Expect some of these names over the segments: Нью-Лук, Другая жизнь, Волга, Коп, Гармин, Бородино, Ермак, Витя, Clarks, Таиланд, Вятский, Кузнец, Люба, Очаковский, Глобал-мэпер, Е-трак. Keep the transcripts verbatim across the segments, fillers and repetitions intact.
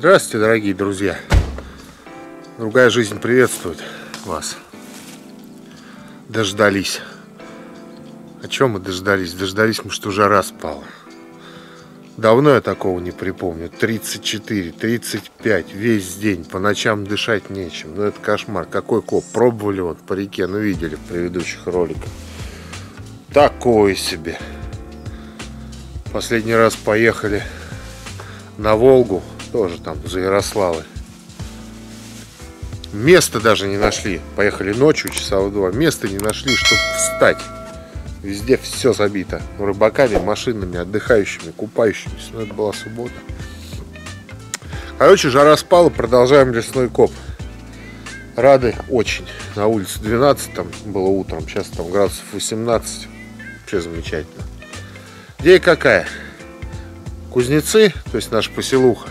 Здравствуйте, дорогие друзья! Другая жизнь приветствует вас. Дождались. О чем мы дождались? Дождались мы, что жара спала. Давно я такого не припомню. тридцать четыре, тридцать пять, весь день. По ночам дышать нечем. Ну это кошмар. Какой коп. Пробовали вот по реке, ну видели в предыдущих роликах. Такое себе. Последний раз поехали на Волгу, тоже там за Ярославой. Места даже не нашли. Поехали ночью, часа в два. Места не нашли, чтобы встать. Везде все забито. Рыбаками, машинами, отдыхающими, купающимися. Но это была суббота. Короче, жара спала. Продолжаем лесной коп. Рады очень. На улице двенадцать там было утром. Сейчас там градусов восемнадцать. Вообще замечательно. Идея какая? Кузнецы, то есть наша поселуха,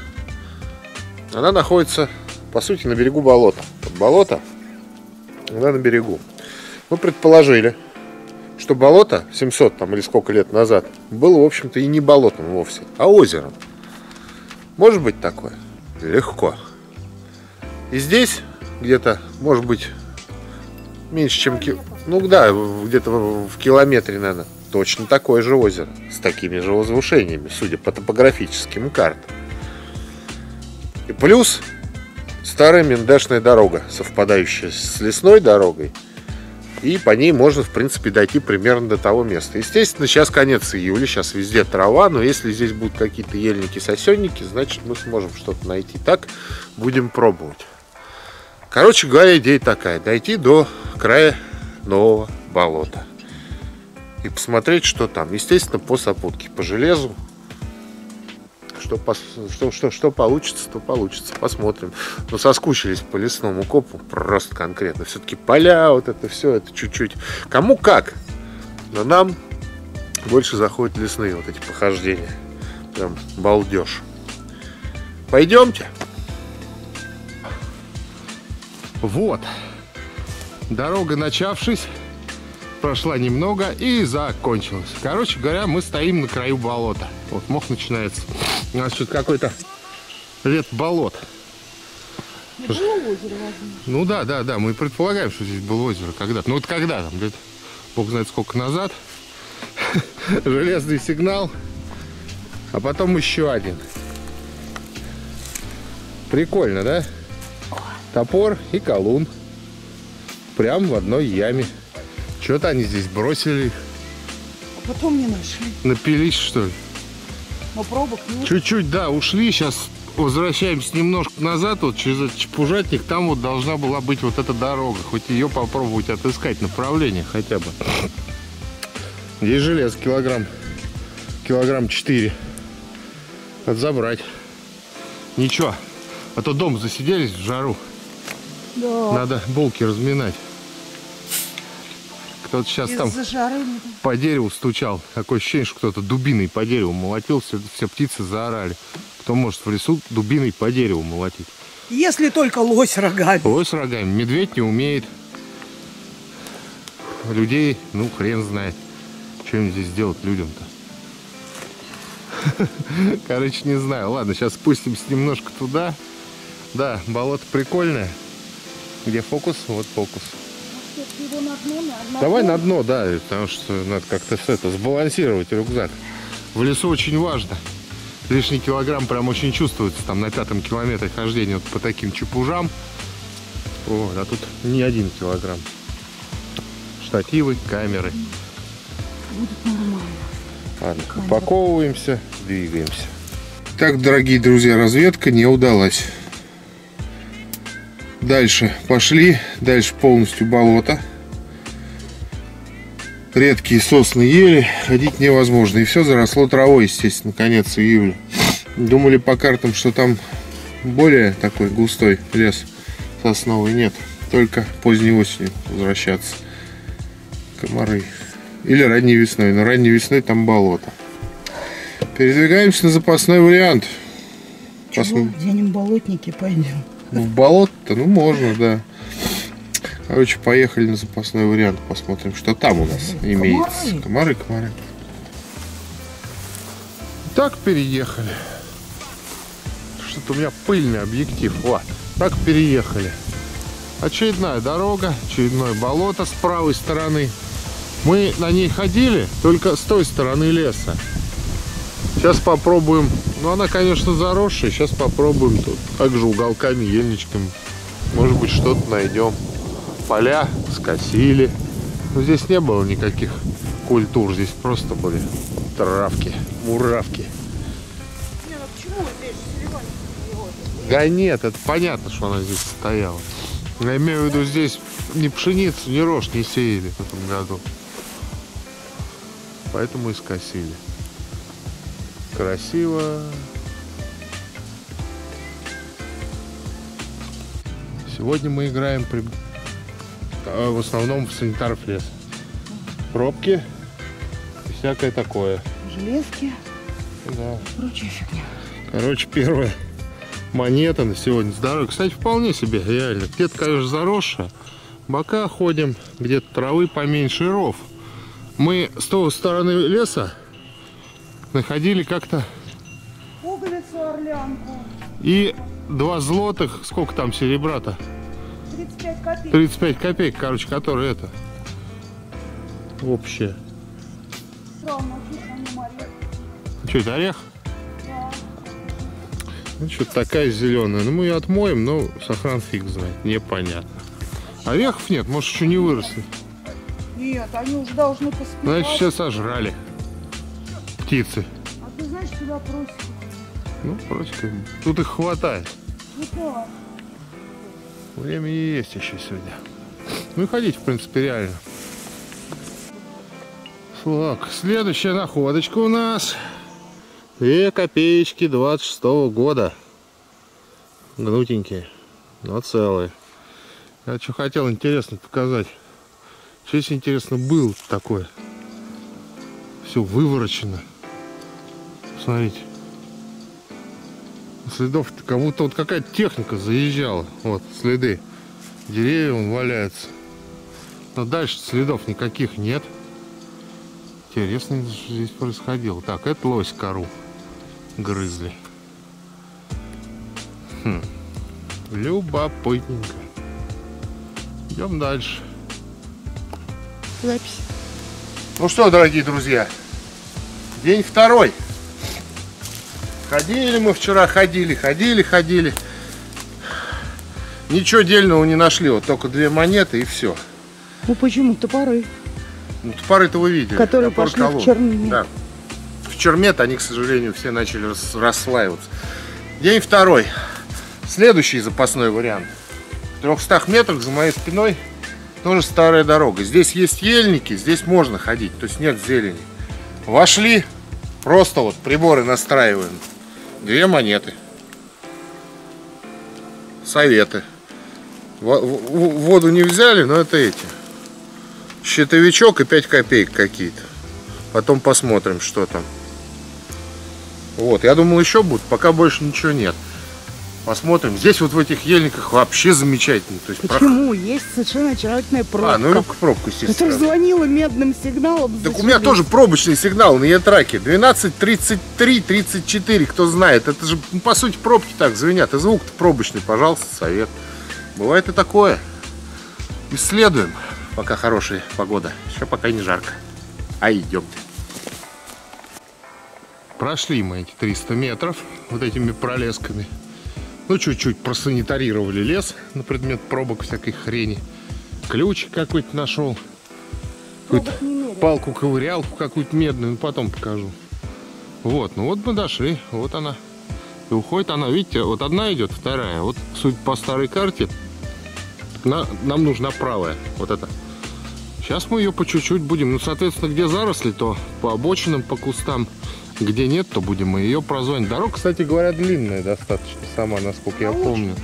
она находится, по сути, на берегу болота. Под болото, она на берегу. Мы предположили, что болото семьсот там, или сколько лет назад было, в общем-то, и не болотом вовсе, а озером. Может быть такое? Легко. И здесь где-то, может быть, меньше, чем... Ки... Ну да, где-то в километре, наверное. Точно такое же озеро, с такими же возвышениями, судя по топографическим картам. И плюс старая миндешная дорога, совпадающая с лесной дорогой. И по ней можно, в принципе, дойти примерно до того места. Естественно, сейчас конец июля, сейчас везде трава. Но если здесь будут какие-то ельники, сосенники, значит, мы сможем что-то найти. Так будем пробовать. Короче говоря, идея такая. Дойти до края нового болота и посмотреть, что там. Естественно, по сопутке, по железу. Что, что, что, что получится, то получится. Посмотрим. Но соскучились по лесному копу просто конкретно. Все-таки поля, вот это все, это чуть-чуть. Кому как. Но нам больше заходят лесные вот эти похождения. Прям балдеж. Пойдемте. Вот. Дорога, начавшись, прошла немного и закончилась. Короче говоря, мы стоим на краю болота. Вот мох начинается. У нас тут какой-то лет болот. Это было озеро, ну да, да, да. Мы предполагаем, что здесь было озеро когда-то. Ну вот когда там, лет, бог знает сколько назад. Железный сигнал. А потом еще один. Прикольно, да? Топор и колун. Прям в одной яме. Что-то они здесь бросили. А потом не нашли. Напились, что ли? Но пробок нет. Чуть-чуть, да, ушли. Сейчас возвращаемся немножко назад. Вот через этот чепужатник. Там вот должна была быть вот эта дорога. Хоть ее попробовать отыскать. Направление хотя бы. Здесь железо килограмм. Килограмм четыре. Надо забрать. Ничего. А то дома засиделись в жару. Да. Надо булки разминать. Кто-то сейчас там жары по дереву стучал. Такое ощущение, что кто-то дубиной по дереву молотил. Все, все птицы заорали. Кто может в лесу дубиной по дереву молотить? Если только лось рогами. Лось рогами. Медведь не умеет. Людей, ну, хрен знает. Что им здесь делать людям-то? Короче, не знаю. Ладно, сейчас спустимся немножко туда. Да, болото прикольное. Где фокус? Вот фокус. На дно, на давай дно. На дно, да, потому что надо как-то это сбалансировать рюкзак. В лесу очень важно. Лишний килограмм прям очень чувствуется там на пятом километре хождения вот по таким чепужам. Вот, а тут не один килограмм. Штативы, камеры. Будет нормально. Ладно, камера. Упаковываемся, двигаемся. Так, дорогие друзья, разведка не удалась. Дальше пошли, дальше полностью болото. Редкие сосны, ели, ходить невозможно. И все заросло травой, естественно, конец июля. Думали по картам, что там более такой густой лес сосновый. Нет, только поздней осенью возвращаться. Комары. Или ранней весной, но ранней весной там болото. Передвигаемся на запасной вариант. Посмотрим. Денем болотники, пойдем. В болото-то, ну можно, да. Короче, поехали на запасной вариант, посмотрим, что там у нас комары. Имеется. Комары, комары. Так переехали. что-то у меня пыльный объектив. Вот, так переехали. Очередная дорога, очередное болото с правой стороны. Мы на ней ходили, только с той стороны леса. Сейчас попробуем. Ну, она, конечно, заросшая. Сейчас попробуем тут также уголками, ельничками. Может быть, что-то найдем. Поля скосили. Но здесь не было никаких культур. Здесь просто были травки, муравки. Не, ну почему здесь зеленый? Да нет, это понятно, что она здесь стояла. Я имею в виду, здесь ни пшеницу, ни рожь не сеяли в этом году. Поэтому и скосили. Красиво. Сегодня мы играем при... в основном в санитаров лес. Пробки и всякое такое. Железки. Да. Прочая фигня. Короче, первая монета на сегодня. Здоровье. Кстати, вполне себе реально. Где-то, конечно, заросшая. Бока ходим, где-то травы поменьше, ров. Мы с той стороны леса находили как-то пуговицу орлянку. И два злотых, сколько там серебра-то? тридцать пять копеек. тридцать пять копеек, короче, которые это. Общее. Странно, что это, орех? Да. Ну, что-то такая зеленая. Ну, мы ее отмоем, но сохран фиг знает. Непонятно. Орехов нет, может, еще не выросли. Нет, они уже должны поспевать. Значит, все сожрали. Птицы. А ты знаешь, сюда просики. Ну, просики. Тут их хватает. Никого. Времени есть еще сегодня. Ну и ходить, в принципе, реально. Так, следующая находочка у нас. Две копеечки двадцать шестого года. Гнутенькие, но целые. Я что хотел интересно показать. Что здесь интересно было такое? Все выворочено. Смотрите, следов как будто вот какая-то техника заезжала. Вот следы, деревья вон валяются, но дальше следов никаких нет. Интересно, что здесь происходило. Так, это лось кору грызли. Хм. Любопытненько. Идем дальше. Запись. Ну что, дорогие друзья, день второй. Ходили мы вчера, ходили, ходили, ходили. Ничего дельного не нашли, вот только две монеты и все. Ну почему? Топоры. Ну, топоры-то вы видели. Которые Топор пошли колон. в черме. Да. В черме-то они, к сожалению, все начали рас расслаиваться. День второй. Следующий запасной вариант. В трёхстах метрах за моей спиной тоже старая дорога. Здесь есть ельники, здесь можно ходить, то есть нет зелени. Вошли, просто вот приборы настраиваем. Две монеты. Советы. Воду не взяли, но это эти. Щитовичок и пять копеек какие-то. Потом посмотрим, что там. Вот, я думал, еще будут, пока больше ничего нет. Посмотрим. Здесь вот в этих ельниках вообще замечательно. То есть Почему? Про... Есть совершенно очаровательная пробка. А, ну и пробку, естественно. Которая звонила медным сигналом. Так у меня тоже пробочный сигнал на Е-траке. двенадцать, тридцать три, тридцать четыре, кто знает. Это же, ну, по сути, пробки так звенят. И звук-то пробочный, пожалуйста, совет. Бывает и такое. Исследуем. Пока хорошая погода. Еще пока не жарко. А идемте. Прошли мы эти триста метров вот этими пролесками. Ну, чуть-чуть просанитарировали лес на предмет пробок всякой хрени. Ключ какой-то нашел. Какую-то палку-ковырялку какую-то медную. Ну, потом покажу. Вот, ну вот мы дошли. Вот она. И уходит она. Видите, вот одна идет, вторая. Вот, судя по старой карте, на, нам нужна правая. Вот это. Сейчас мы ее по чуть-чуть будем. Ну, соответственно, где заросли, то по обочинам, по кустам. Где нет, то будем мы ее прозвонить. Дорога, кстати говоря, длинная достаточно, сама, насколько я помню.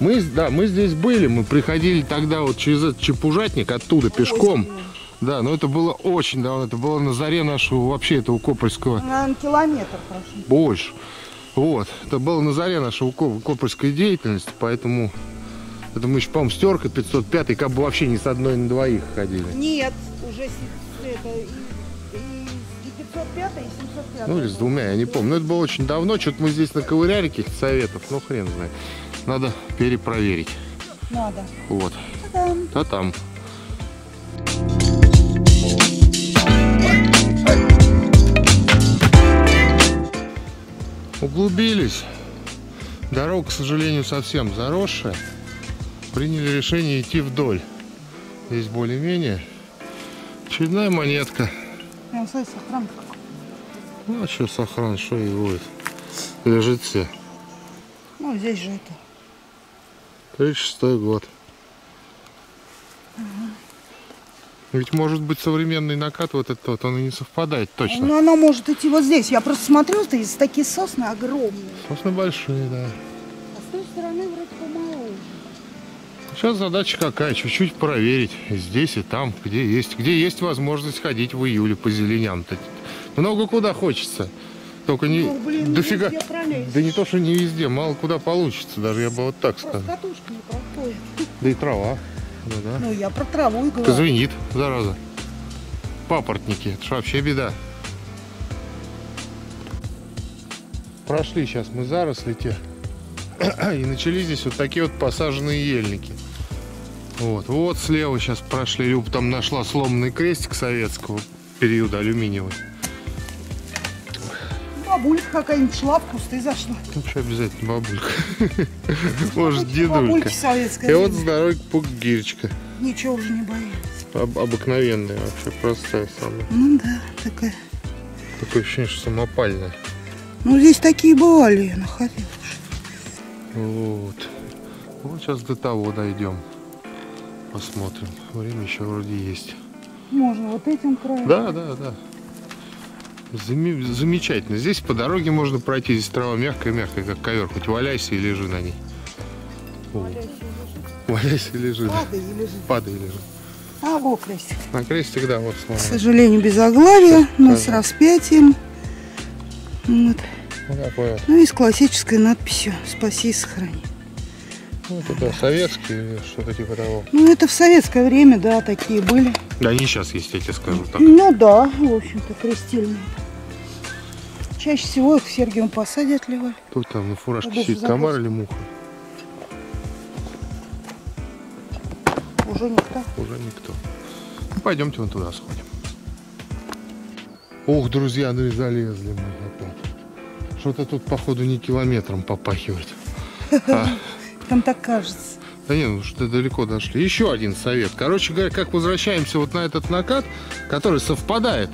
Мы, да, мы здесь были, мы приходили тогда вот через этот чепужатник, оттуда пешком. Да, но это было очень давно, это было на заре нашего вообще этого Копольского. Наверное, километр прошли. Больше. Вот, это было на заре нашего Копольской деятельности, поэтому... Это мы еще, по-моему, стерка пятьсот пятый, как бы вообще ни с одной на двоих ходили. Нет, уже это... и семьсот пять, и семьсот пять. Ну или с двумя, я не помню. Но это было очень давно, что-то мы здесь наковыряли каких-то советов, ну хрен знает. Надо перепроверить. Надо. Вот. Та-там. Та-там. Углубились. Дорога, к сожалению, совсем заросшая. Приняли решение идти вдоль. Здесь более-менее. Очередная монетка. Прям, смотри, сохран. Ну, а что сохран, что и будет. Лежит все. Ну, здесь же это. тридцать шестой год. Угу. Ведь, может быть, современный накат вот этот вот, он и не совпадает точно. Ну, она может идти вот здесь. Я просто смотрю, здесь такие сосны огромные. Сосны большие, да. А с той стороны вроде помоложе. Сейчас задача какая? Чуть-чуть проверить здесь и там, где есть. Где есть возможность ходить в июле по зеленям. Много куда хочется. Только не, ну, блин, дофига... не да не то, что не везде, мало куда получится, даже я бы вот так сказал. Да и трава. Ну, да. Ну я про траву и говорю. Звенит, зараза. Папоротники, это ж вообще беда. Прошли сейчас мы заросли те. И начались здесь вот такие вот посаженные ельники. Вот, вот слева сейчас прошли. Люба там нашла сломанный крестик советского периода алюминиевый. Бабулька какая-нибудь шла в кусты, зашла. Ну что обязательно бабулька. Может, дедулька. И вот здоровая пугирочка. Ничего уже не боится. Обыкновенная вообще, простая самая. Ну да, такая. Такое ощущение, что самопальная. Ну здесь такие бывали, я находила. Вот. Вот сейчас до того дойдем. Посмотрим. Время еще вроде есть. Можно вот этим краем. Да, да, да. Замечательно. Здесь по дороге можно пройти. Здесь трава мягкая-мягкая, как ковер. Хоть валяйся и лежи на ней. Валяйся и лежи. Валяйся и лежи. Падай и лежи. Падай и лежи. А, вот крестик. На крестик, да, вот сломан. К сожалению, без оглавия, но с распятием. Вот. Вот такой вот. Ну и с классической надписью «Спаси и сохрани». Ну это да, советские, что-то типа того. Ну это в советское время, да, такие были. Да они сейчас есть, я тебе скажу так. Ну да, в общем-то, крестильные. Чаще всего их в Сергиевом Посаде отливали. Тут там на фуражке вот сидит комар или муха? Уже никто. Уже никто. Ну, пойдемте вон туда сходим. Ох, друзья, ну и залезли мы опять. Что-то тут, походу, не километром попахивает. Там так кажется. Да нет, ну что далеко дошли. Еще один совет. Короче говоря, как возвращаемся вот на этот накат, который совпадает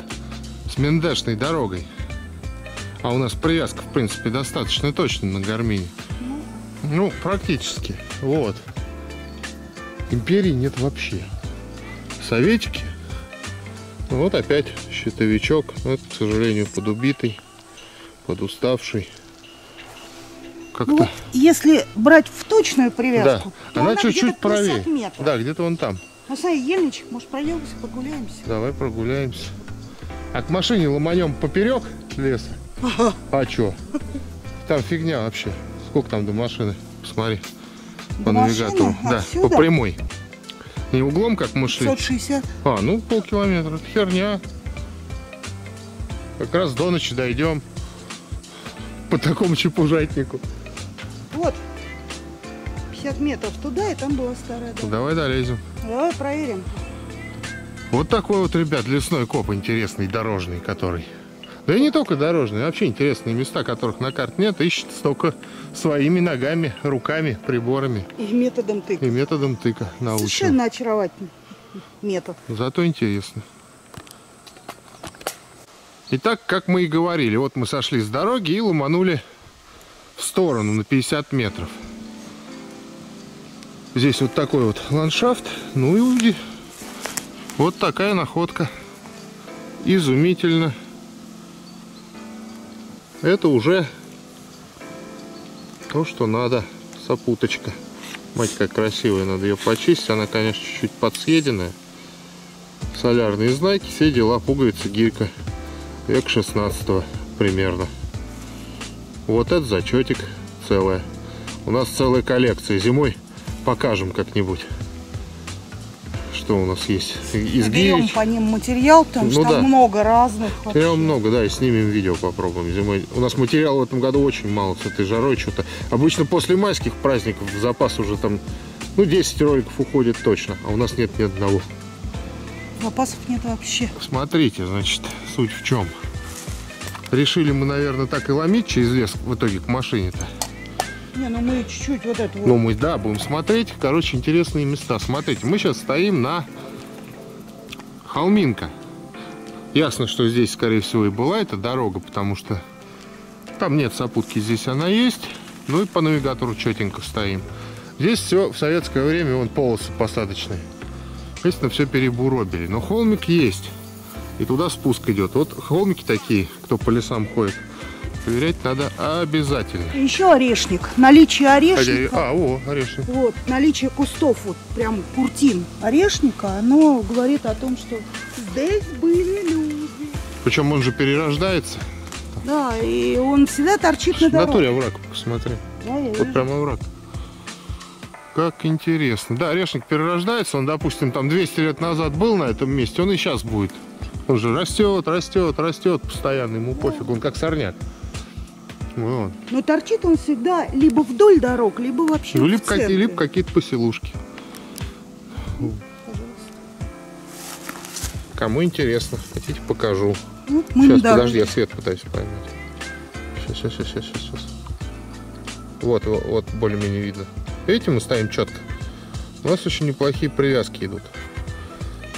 с миндешной дорогой. А у нас привязка, в принципе, достаточно точно на гармине. Ну, ну практически. Вот. Империи нет вообще. Советики. Вот опять щитовичок. Вот, к сожалению, подубитый, подуставший. Ну, вот, если брать в точную привязку, да. То она чуть-чуть правее. Да, где-то вон там. Ну, смотри, ельничек, может, пройдемся, прогуляемся. Давай прогуляемся. А к машине ломанем поперек леса. Ага. А чё? Там фигня вообще. Сколько там до машины? Посмотри. До по навигатору. Да, отсюда? По прямой. Не углом, как мы шли. пятьсот шестьдесят. А, ну полкилометра. Это херня. Как раз до ночи дойдем. По такому чепужатнику. Вот, пятьдесят метров туда, и там была старая дорога. Давай долезем. Давай проверим. Вот такой вот, ребят, лесной коп интересный, дорожный, который... Да и не только дорожный, вообще интересные места, которых на карте нет, ищется только своими ногами, руками, приборами. И методом тыка. И методом тыка научным. Совершенно очаровательный метод. Зато интересно. Итак, как мы и говорили, вот мы сошли с дороги и ломанули в сторону на пятьдесят метров. Здесь вот такой вот ландшафт. Ну и увидели. Вот такая находка. Изумительно. Это уже то, что надо. Сопуточка. Мать, как красивая, надо ее почистить. Она, конечно, чуть-чуть подсъеденная. Солярные знаки, все дела, пуговица, гирька. Век шестнадцатого примерно. Вот это зачетик целая. У нас целая коллекция. Зимой покажем как-нибудь. что у нас есть? Берем по ним материал, потому ну, что да. там много разных. Материал много, да, и снимем видео, попробуем зимой. У нас материал в этом году очень мало, с этой жарой что-то. Обычно после майских праздников запас уже там, ну, десять роликов уходит точно, а у нас нет ни одного. Запасов нет вообще. Смотрите, значит, суть в чем. Решили мы, наверное, так и ломить через лес в итоге к машине-то. Не, ну мы чуть-чуть вот это вот. Ну мы, да, будем смотреть. Короче, интересные места. Смотрите, мы сейчас стоим на холминка. Ясно, что здесь, скорее всего, и была эта дорога, потому что там нет сопутки, здесь она есть. Ну и по навигатору четенько стоим. Здесь все в советское время, вон полосы посадочные. Естественно, все перебуробили. Но холмик есть. И туда спуск идет. Вот холмики такие, кто по лесам ходит. Проверять надо обязательно. Еще орешник. Наличие орешника. А, о, орешник. Вот, наличие кустов, вот прям куртин орешника, оно говорит о том, что здесь были люди. Причем он же перерождается. Да, и он всегда торчит на дороге. В натуре овраг, посмотри. Да, я вот вижу. Прям овраг. Как интересно. Да, орешник перерождается, он, допустим, там двести лет назад был на этом месте, он и сейчас будет. Он же растет, растет, растет постоянно, ему пофиг, он как сорняк. Вот. Но торчит он всегда либо вдоль дорог, либо вообще ну, либо какие, либо какие-то поселушки. Пожалуйста. Кому интересно, хотите, покажу. Ну, сейчас, подожди, я свет пытаюсь поймать. Сейчас, сейчас, сейчас, сейчас. Вот, вот, вот более-менее видно. Видите, мы ставим четко. У нас очень неплохие привязки идут.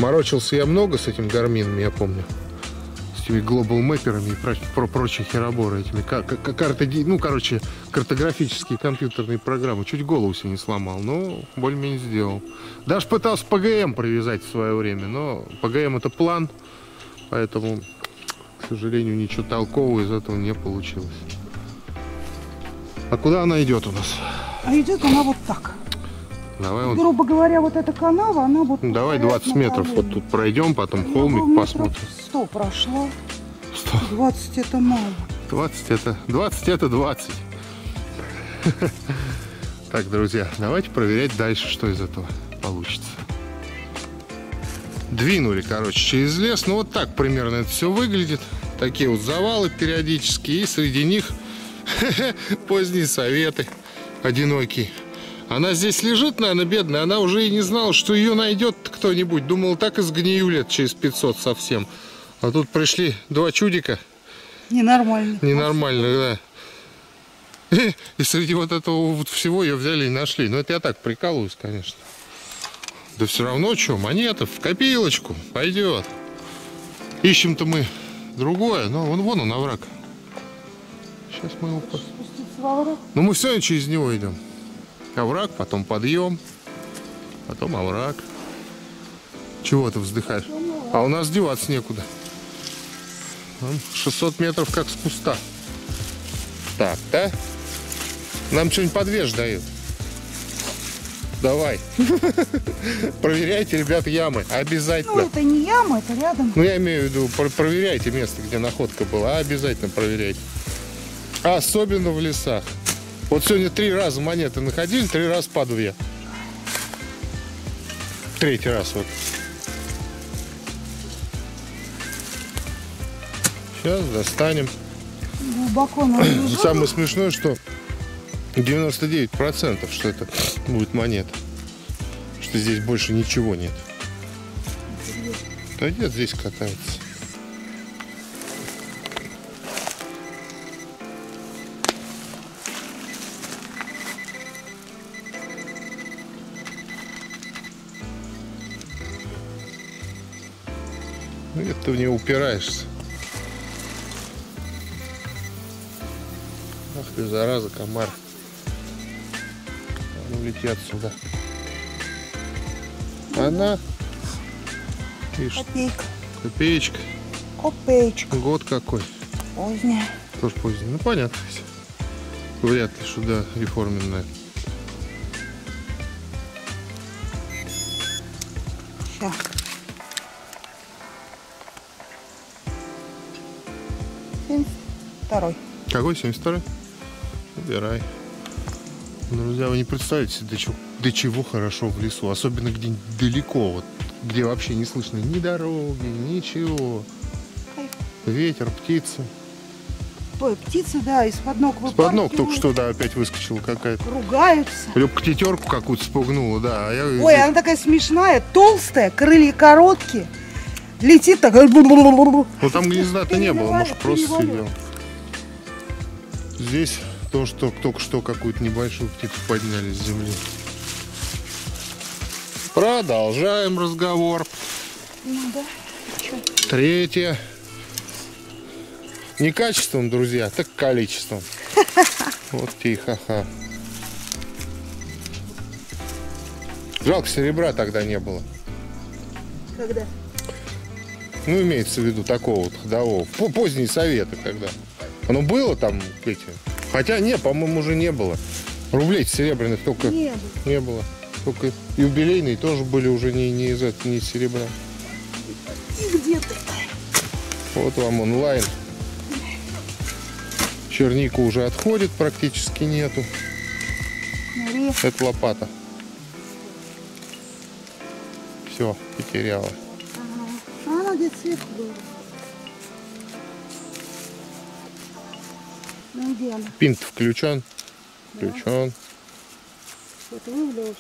Морочился я много с этим гармином, я помню. Этими глобал-мэперами и про, про прочие хероборы, этими карты, ну, короче, картографические компьютерные программы. Чуть голову себе не сломал, но более-менее сделал. Даже пытался ПГМ привязать в свое время, но ПГМ это план, поэтому, к сожалению, ничего толкового из этого не получилось. А куда она идет у нас? А идет она вот так. Давай вот, грубо говоря, вот эта канава, она вот... Давай двадцать метров вот тут пройдем, потом холмик посмотрим. сто прошло. сто. двадцать это мало. двадцать это двадцать. Это двадцать. Так, друзья, давайте проверять дальше, что из этого получится. Двинули, короче, через лес. Ну вот так примерно это все выглядит. Такие вот завалы периодически. И среди них поздние советы одинокие. Она здесь лежит, наверное, бедная, она уже и не знала, что ее найдет кто-нибудь. Думала, так и сгнию лет через пятьсот совсем. А тут пришли два чудика. Ненормально. Ненормально, да. И, и среди вот этого вот всего ее взяли и нашли. Но это я так прикалываюсь, конечно. Да все равно, что, монета в копилочку пойдет. Ищем-то мы другое, но вон, вон он овраг. Сейчас мы его... Но мы все через него идем. Овраг, потом подъем, потом овраг. Чего ты вздыхаешь? А у нас деваться некуда. шестьсот метров как с куста. Так, да? Нам что-нибудь подвеж дают. Давай. Проверяйте, ребят, ямы. Обязательно. Ну, это не яма, это рядом. Ну, я имею в виду, проверяйте место, где находка была. Обязательно проверяйте. Особенно в лесах. Вот сегодня три раза монеты находили, три раза по две. Третий раз вот. Сейчас достанем. Глубоко належит. Самое смешное, что девяносто девять процентов, что это будет монета. Что здесь больше ничего нет. Да нет, здесь катается. Нет, ты в нее упираешься. Ах ты, зараза, комар. А ну, лети отсюда. Она... Видишь, копейка. Копеечка. Копеечка. Год какой. Поздняя. Тоже поздняя. Ну, понятно. Вряд ли, что да, реформенная. Все. семьдесят второй. Какой семьдесят второй? Убирай. Друзья, вы не представите, до чего, до чего хорошо в лесу. Особенно где-нибудь далеко. Вот где вообще не слышно ни дороги, ничего. Ветер, птицы. Ой, птицы, да, из-под ног выпаркивают. Из-под ног только что, да, опять выскочила какая-то. Ругаются. Любка тетерку какую-то спугнула, да. А я... Ой, она такая смешная, толстая, крылья короткие. Летит так. Ну там гнезда-то не было, может, просто сидел. Здесь то, что только что какую-то небольшую птицу подняли с земли. Продолжаем разговор. Ну да. Третье. Не качеством, друзья, так количеством. Вот тихо-ха. Жалко, серебра тогда не было. Когда? Ну, имеется в виду такого вот ходового. Поздние советы когда. Оно было там, эти. Хотя не, по-моему, уже не было. Рублей серебряных только не было. Не было. Только юбилейные тоже были уже не, не из этого, не из серебра. И где-то. Вот вам онлайн. Черника уже отходит, практически нету. Нари. Это лопата. Все, потеряла. Ага. Она где сверху была. Ну, где она? Пинт включен. Да. Включен. Что-то вывлечь.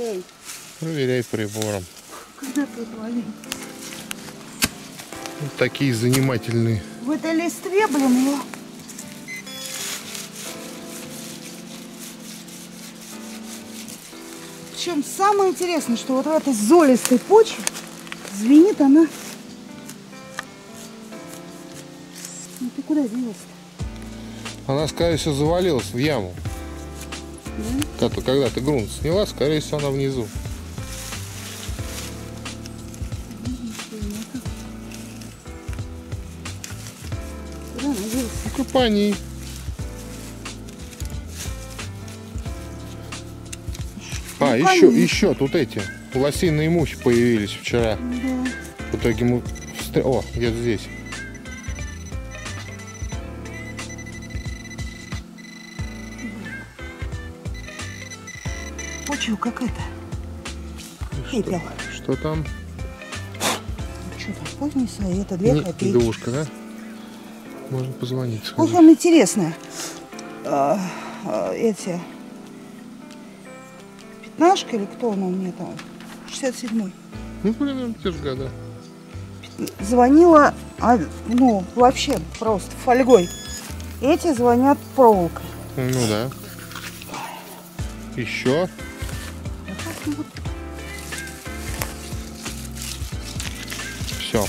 Эй. Проверяй прибором. Куда ты валил? Вот такие занимательные. В этой листве, блин, я... Причем самое интересное, что вот в этой золистой почве звенит она. Ну ты куда делась-то? Она, скорее всего, завалилась в яму. Да? Когда, когда ты грунт сняла, скорее всего, она внизу. Купаний. А, Купаний. еще, еще тут эти лосиные мухи появились вчера. Да. В итоге мы... О, где-то здесь. Почва какая-то. Что, что там? Что там? Поздний совет, а две копейки. Душка, да? Можно позвонить. Вот вам интересно. А, а, эти. Пятнашка или кто она у меня там? шестьдесят седьмой. Ну, примерно те же года. Звонила, а, ну, вообще просто фольгой. Эти звонят проволокой. Ну да. Еще. Все.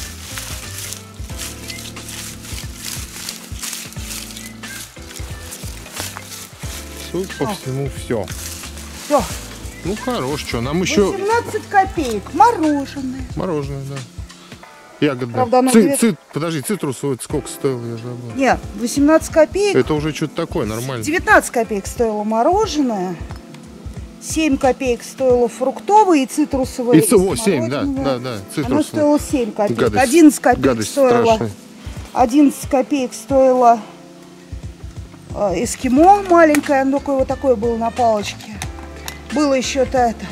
Тут по а. всему все. Все. Ну хорош, что нам еще. восемнадцать копеек. Мороженое. Мороженое, да. Ягодное. Правда, Ци -ци... девять... Подожди, цитрусовый сколько стоило, я забыл. Нет, восемнадцать копеек. Это уже что-то такое, нормально. девятнадцать копеек стоило мороженое. семь копеек стоило фруктовые и цитрусовые. И о, семь, да, да, да. Оно стоило семь копеек. Гадость. одиннадцать копеек гадость стоило. Страшная. одиннадцать копеек стоило. Эскимо маленькое, оно такое вот такое было на палочке. Было еще-то это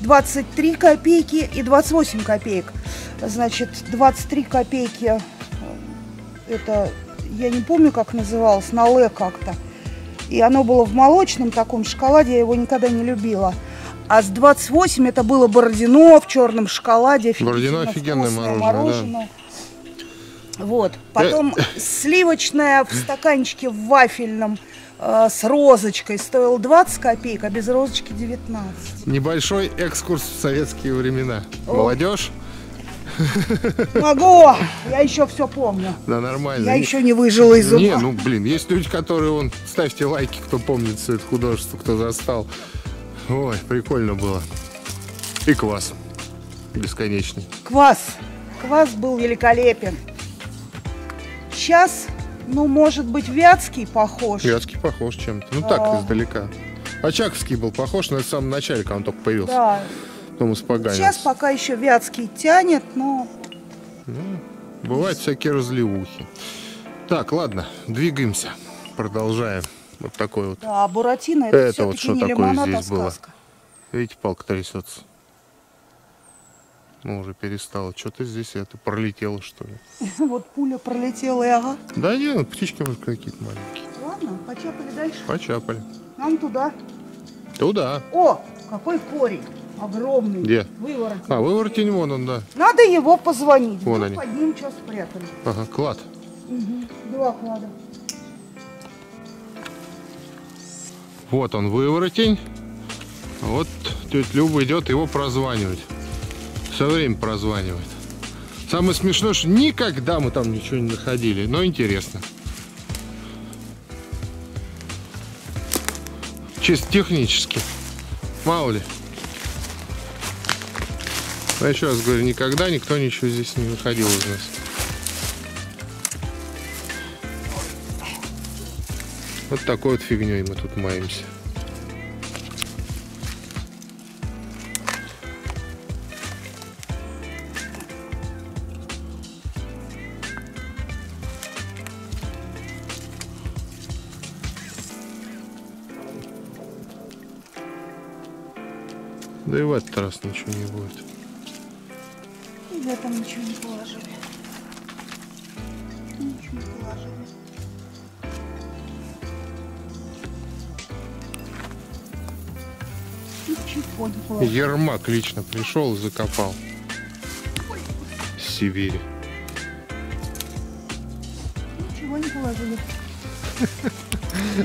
двадцать три копейки и двадцать восемь копеек. Значит, двадцать три копейки, это я не помню, как называлось, на лэ как-то. И оно было в молочном таком шоколаде, я его никогда не любила. А с двадцать восемь это было Бородино в черном шоколаде. Бородино офигенное мороженое. мороженое. Да. Вот, потом сливочная в стаканчике в вафельном э, с розочкой стоила двадцать копеек, а без розочки девятнадцать. Небольшой экскурс в советские времена. О. Молодежь? Могу! Я еще все помню. Да, нормально. Я еще не выжила из ума. Не, ну блин, есть люди, которые вон, ставьте лайки, кто помнит все это художество, кто застал. Ой, прикольно было. И квас бесконечный. Квас! Квас был великолепен. Сейчас, ну, может быть, вятский похож. Вятский похож чем-то. Ну, так, а... издалека. Очаковский был похож, но это в самом начале, когда он только появился. Да. Потом испоганился. Сейчас пока еще вятский тянет, но... Ну, бывают Здесь... всякие разливухи. Так, ладно, двигаемся. Продолжаем. Вот такой вот. А да, Буратино, это, это вот что такое здесь сказка. Было. Видите, палка трясется. Ну, уже перестала. Что ты здесь, это пролетела, что ли? Вот пуля пролетела, и ага. Да нет, птички вот какие-то маленькие. Ладно, почапали дальше. Почапали. Нам туда. Туда. О, какой корень огромный. Где? Выворотень. А, выворотень вон он, да. Надо его позвонить. Вон они. Под ним что спрятали. Ага, клад. Угу, два клада. Вот он, выворотень. Вот тетя Люба идет его прозванивать. Все время прозванивает. Самое смешное, что никогда мы там ничего не находили, но интересно. Чисто технически. Мало ли. Я еще раз говорю, никогда никто ничего здесь не находил из нас. Вот такой вот фигней мы тут маемся. Да и в этот раз ничего не будет. И в этом ничего не положили. Ничего не положили. Ничего не положили. Ермак лично пришел и закопал. Ой. С Сибири. Ничего не положили.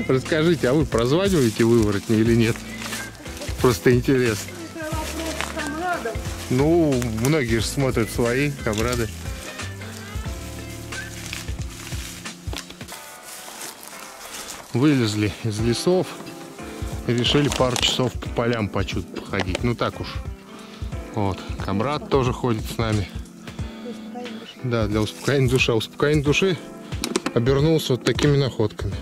Расскажите, а вы прозваниваете выворотни или нет? Просто интересно. Ну, многие же смотрят свои, камрады. Вылезли из лесов и решили пару часов по полям почуть походить. Ну так уж. Вот, камрад тоже ходит с нами. Да, для успокоения души. А успокоение души обернулся вот такими находками.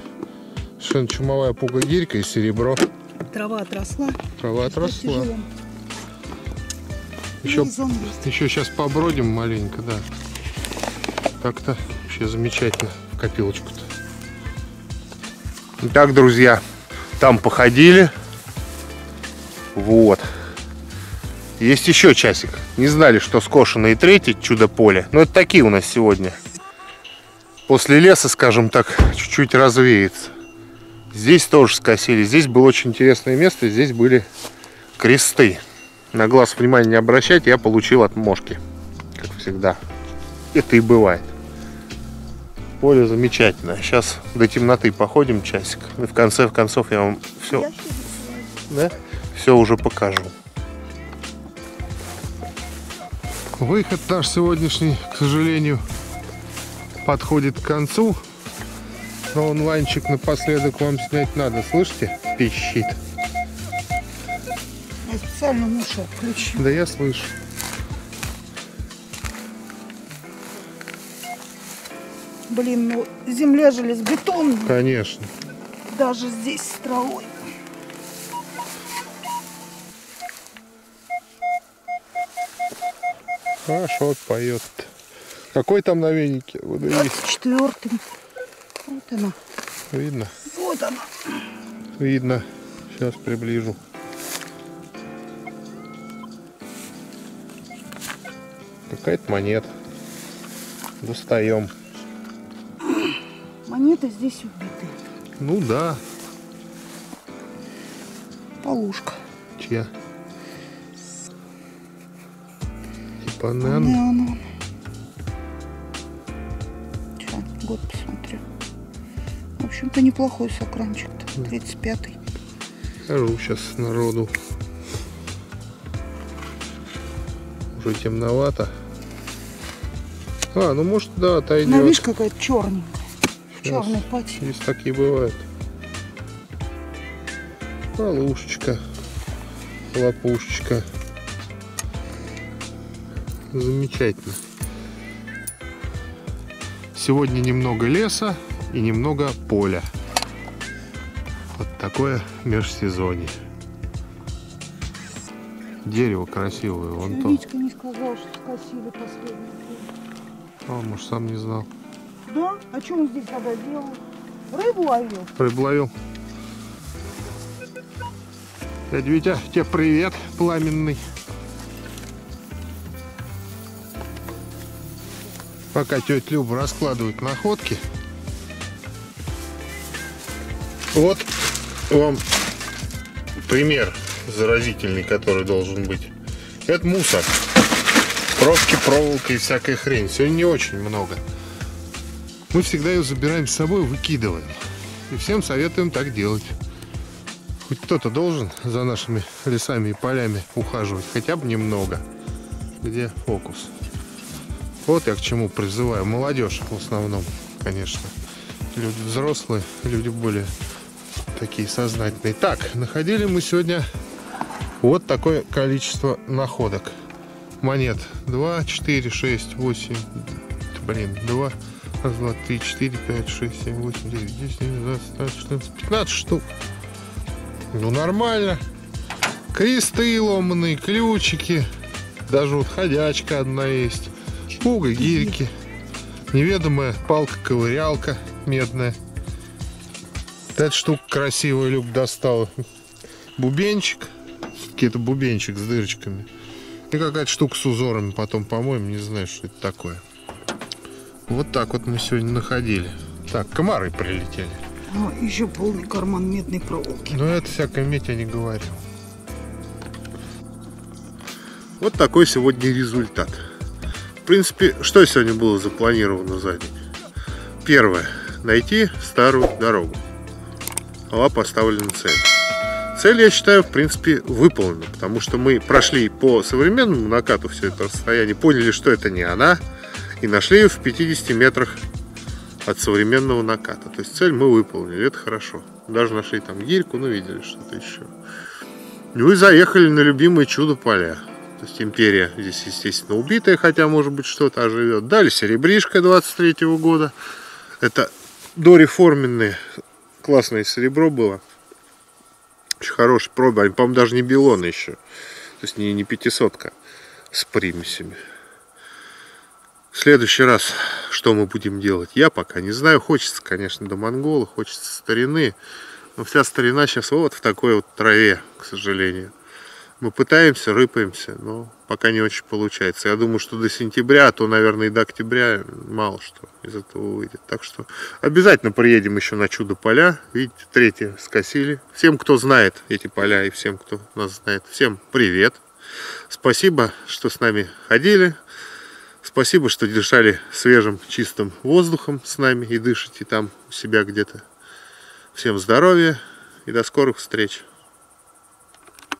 Совершенно чумовая пуга гирька и серебро. Трава отросла. Трава отросла. Еще, еще сейчас побродим маленько, да. Так-то вообще замечательно в копилочку-то. Итак, друзья, там походили. Вот. Есть еще часик. Не знали, что скошено и третье чудо-поле. Но это такие у нас сегодня. После леса, скажем так, чуть-чуть развеется. Здесь тоже скосили. Здесь было очень интересное место. Здесь были кресты. На глаз внимания не обращать, я получил от мошки, как всегда. Это и бывает. Поле замечательное. Сейчас до темноты походим часик. И в конце в концов я вам все, да? Все уже покажу. Выход наш сегодняшний, к сожалению, подходит к концу. Но онлайнчик напоследок вам снять надо. Слышите? Пищит. Специально мушу отключил. Да я слышу. Блин, ну земля железобетонная. Конечно. Даже здесь с травой. Хорошо поет. Какой там на венике? двадцать четвёртый. Вот она. Видно? Вот она. Видно. Сейчас приближу. Какая-то монета. Достаем. Монеты здесь убиты. Ну да. Полушка. Чья? Типа нан. Сейчас год посмотрю. В общем-то неплохой сокранчик-то. тридцать пятый. Скажу сейчас народу. Уже темновато. А, ну может, да, отойдет. Но видишь, какая-то черненькая. Черный патч. Здесь такие бывают. Полушечка. Лопушечка. Замечательно. Сегодня немного леса и немного поля. Вот такое межсезонье. Дерево красивое. Вон то. Витька не сказал, что скосили последний. А он, может, сам не знал. Да? А что он здесь тогда делал? Рыбу ловил? Рыбу ловил. Дядя Витя, тебе привет пламенный. Пока тетя Люба раскладывает находки, вот вам пример заразительный, который должен быть. Это мусор. Пробки, проволока и всякая хрень. Сегодня не очень много. Мы всегда ее забираем с собой, выкидываем. И всем советуем так делать. Хоть кто-то должен за нашими лесами и полями ухаживать. Хотя бы немного. Где фокус? Вот я к чему призываю. Молодежь в основном, конечно. Люди взрослые, люди более такие сознательные. Так, находили мы сегодня вот такое количество находок. Монет два, четыре, шесть, восемь. Блин, два, раз, два, три, четыре, пять, шесть, семь, восемь, девять, десять, одиннадцать, двенадцать, тринадцать, четырнадцать, пятнадцать штук. Ну нормально. Кресты ломаные, ключики. Даже вот ходячка одна есть. Пуга, гирьки. Неведомая палка-ковырялка медная. Эта штука красивая, Люб достала. Бубенчик. Какие-то бубенчик с дырочками. И какая-то штука с узорами потом, по-моему, не знаю, что это такое. Вот так вот мы сегодня находили. Так, комары прилетели. А, еще полный карман медной проволоки. Но это всякая медь я не говорил. Вот такой сегодня результат. В принципе, что сегодня было запланировано за день? Первое. Найти старую дорогу. Была поставлена цель. Цель, я считаю, в принципе, выполнена, потому что мы прошли по современному накату все это расстояние, поняли, что это не она, и нашли ее в пятидесяти метрах от современного наката. То есть цель мы выполнили, это хорошо. Даже нашли там гирьку, ну, видели что-то еще. Ну и заехали на любимое чудо-поля. То есть империя здесь, естественно, убитая, хотя, может быть, что-то оживет. Дали серебришко двадцать третьего года. Это дореформенное классное серебро было. Очень хорошая проба, они, по-моему, даже не билон еще. То есть не, не пятисотка с примесями. В следующий раз, что мы будем делать, я пока не знаю. Хочется, конечно, до монгола, хочется старины. Но вся старина сейчас вот в такой вот траве, к сожалению. Мы пытаемся, рыпаемся, но пока не очень получается. Я думаю, что до сентября, а то, наверное, и до октября мало что из этого выйдет. Так что обязательно приедем еще на чудо-поля. Видите, третье скосили. Всем, кто знает эти поля и всем, кто нас знает, всем привет. Спасибо, что с нами ходили. Спасибо, что дышали свежим, чистым воздухом с нами и дышите там у себя где-то. Всем здоровья и до скорых встреч.